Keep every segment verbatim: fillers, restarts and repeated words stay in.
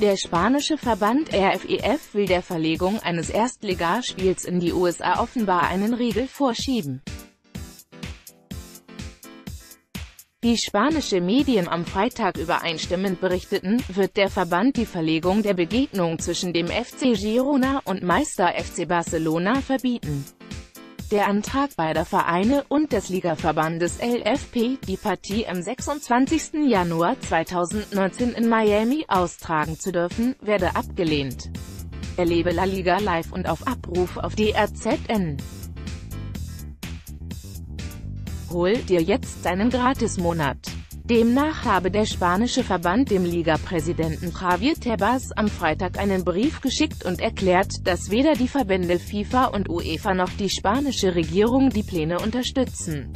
Der spanische Verband R F E F will der Verlegung eines Erstligaspiels in die U S A offenbar einen Riegel vorschieben. Wie spanische Medien am Freitag übereinstimmend berichteten, wird der Verband die Verlegung der Begegnung zwischen dem F C Girona und Meister F C Barcelona verbieten. Der Antrag beider Vereine und des Ligaverbandes L F P, die Partie am sechsundzwanzigsten Januar zweitausendneunzehn in Miami austragen zu dürfen, werde abgelehnt. Erlebe LaLiga live und auf Abruf auf D A Z N. Hol dir jetzt einen Gratis-Monat. Demnach habe der spanische Verband dem Liga-Präsidenten Javier Tebas am Freitag einen Brief geschickt und erklärt, dass weder die Verbände FIFA und UEFA noch die spanische Regierung die Pläne unterstützen.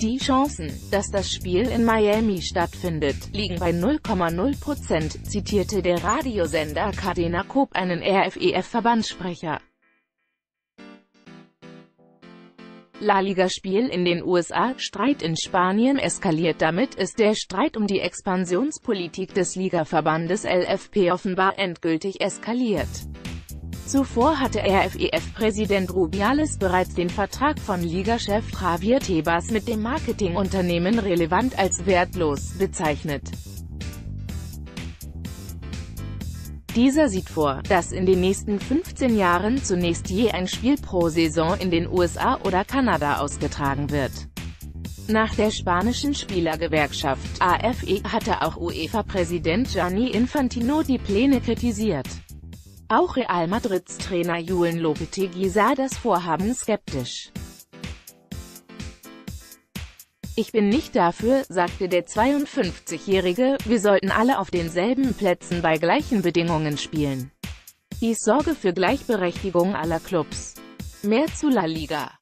Die Chancen, dass das Spiel in Miami stattfindet, liegen bei null Komma null Prozent, zitierte der Radiosender Cadena Coop einen R F E F-Verbandssprecher. LaLiga-Spiel in den U S A, Streit in Spanien eskaliert. Damit ist der Streit um die Expansionspolitik des Ligaverbandes L F P offenbar endgültig eskaliert. Zuvor hatte R F E F-Präsident Rubiales bereits den Vertrag von Liga-Chef Javier Tebas mit dem Marketingunternehmen Relevant als wertlos bezeichnet. Dieser sieht vor, dass in den nächsten fünfzehn Jahren zunächst je ein Spiel pro Saison in den U S A oder Kanada ausgetragen wird. Nach der spanischen Spielergewerkschaft A F E hatte auch UEFA-Präsident Gianni Infantino die Pläne kritisiert. Auch Real Madrids Trainer Julen Lopetegui sah das Vorhaben skeptisch. Ich bin nicht dafür, sagte der zweiundfünfzigjährige, wir sollten alle auf denselben Plätzen bei gleichen Bedingungen spielen. Dies sorge für Gleichberechtigung aller Clubs. Mehr zu LaLiga.